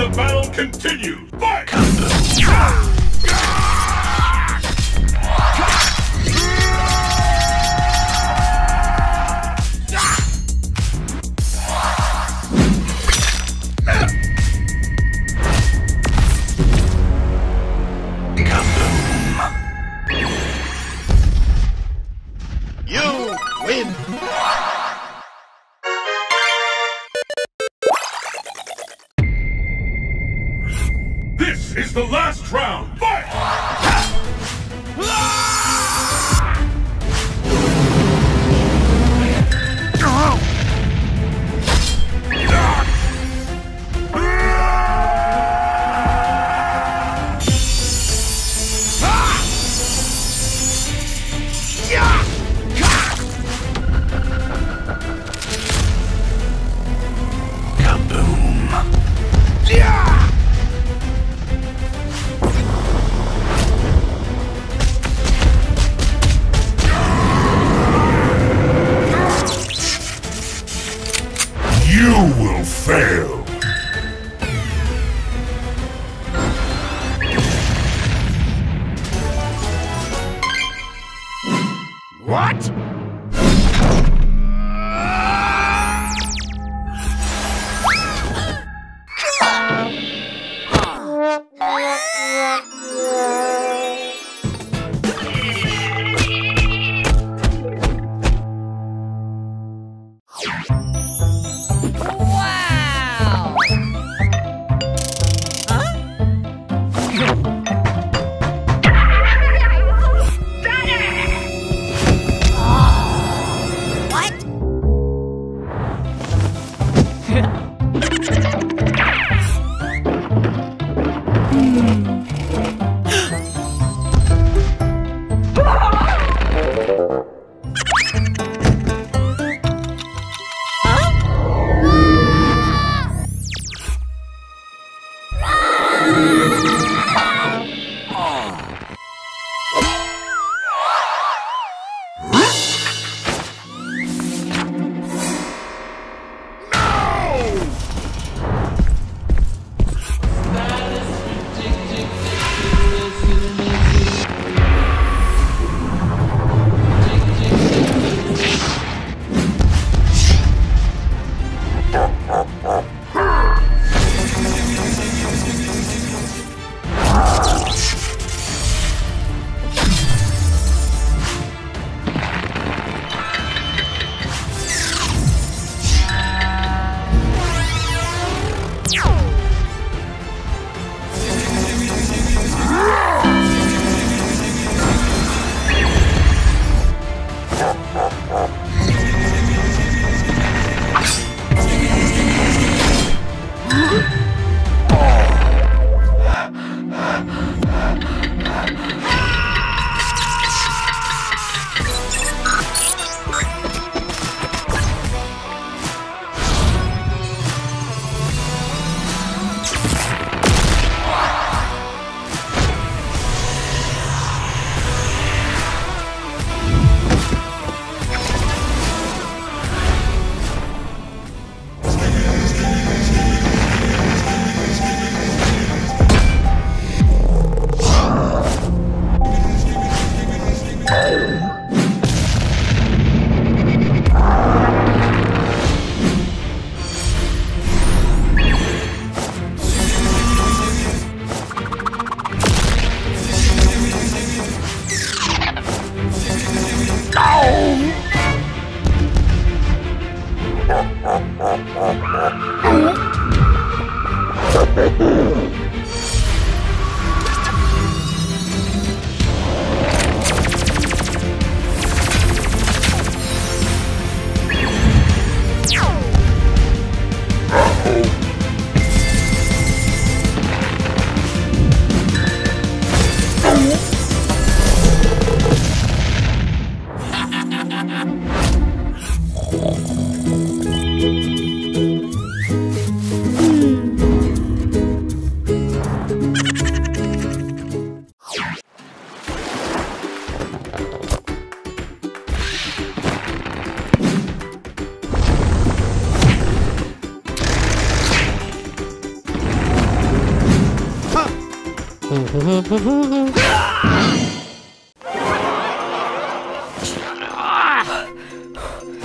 The battle continues! Fight! You win! This is the last round! Fight! You will fail! What? Huh?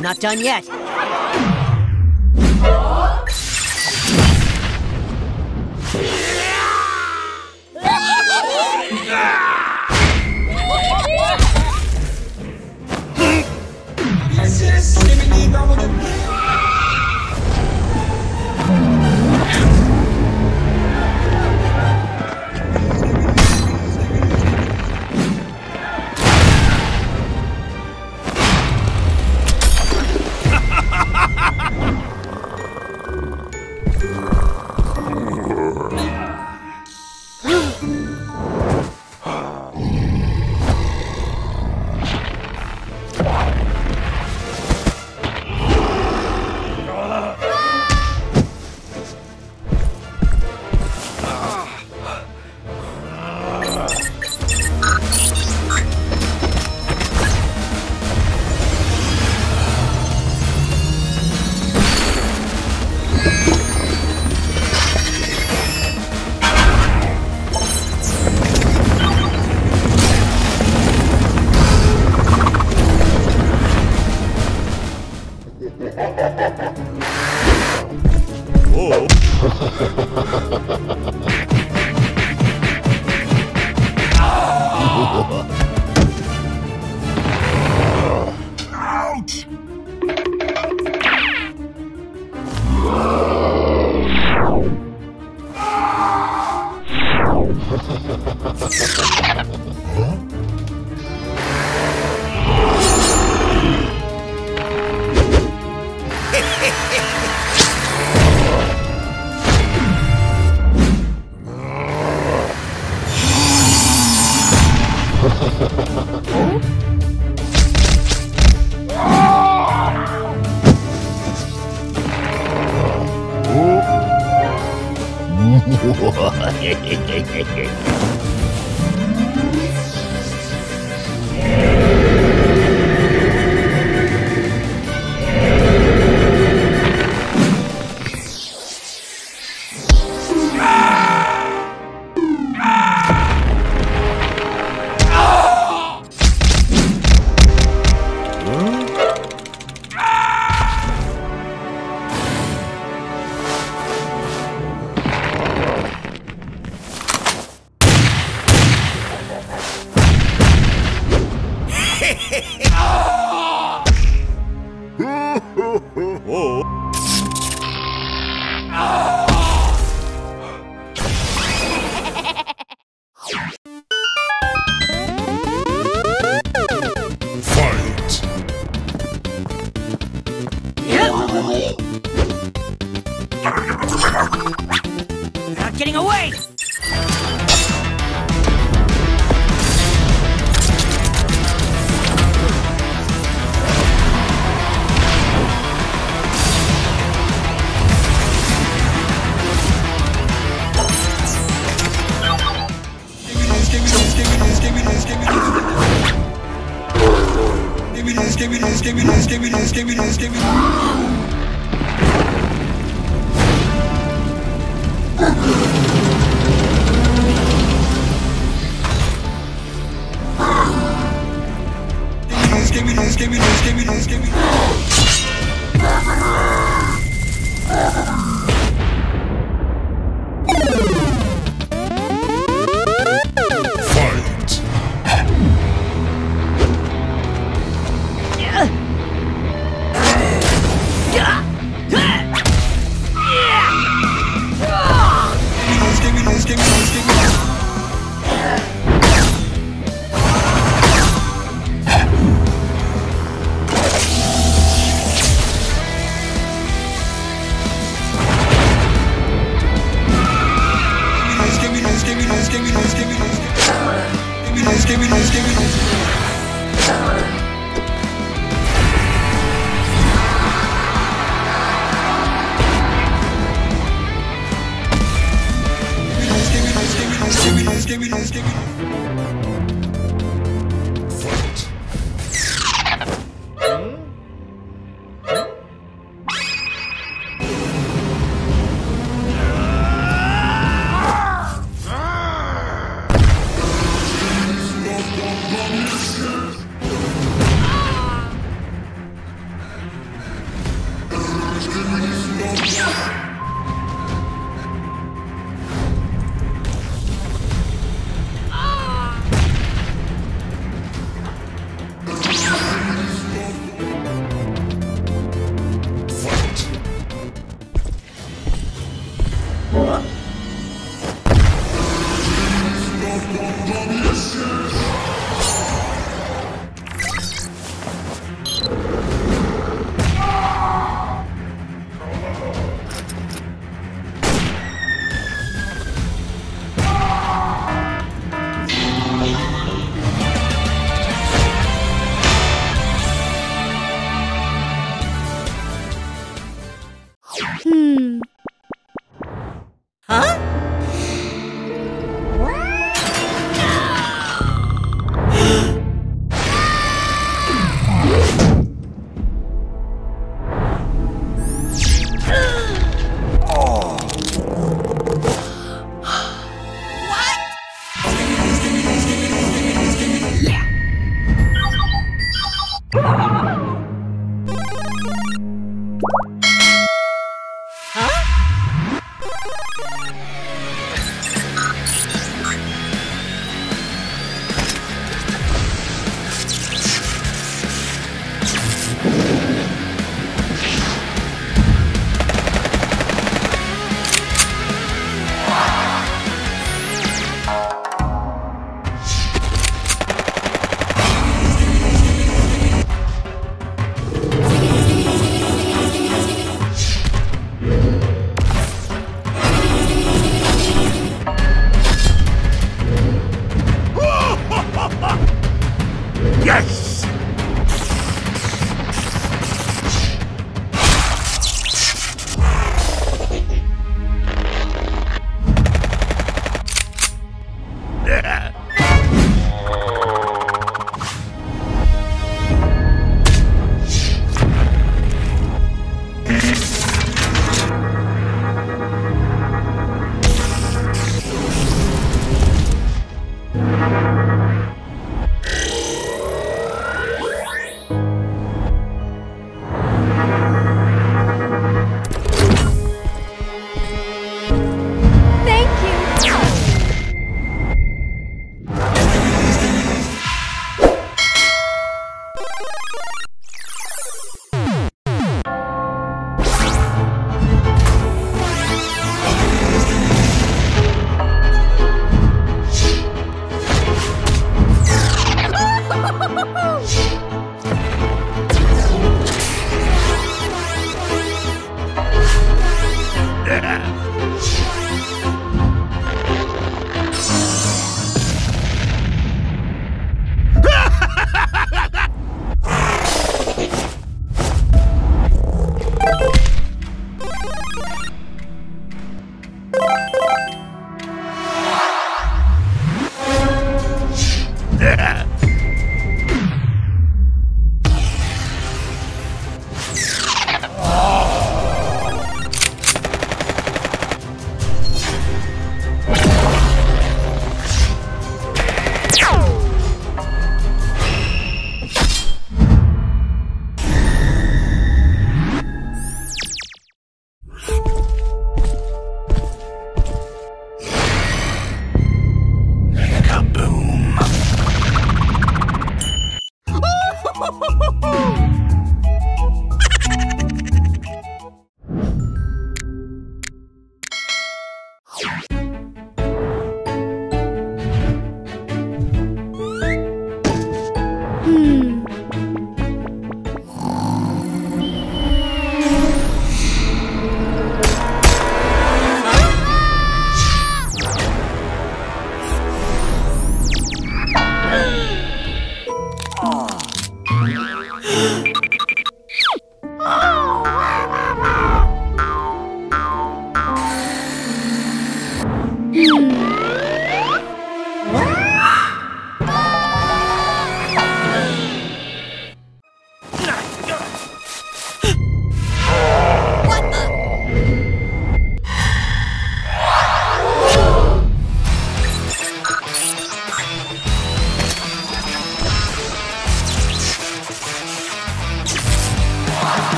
Not done yet. Huh?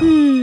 Hmm.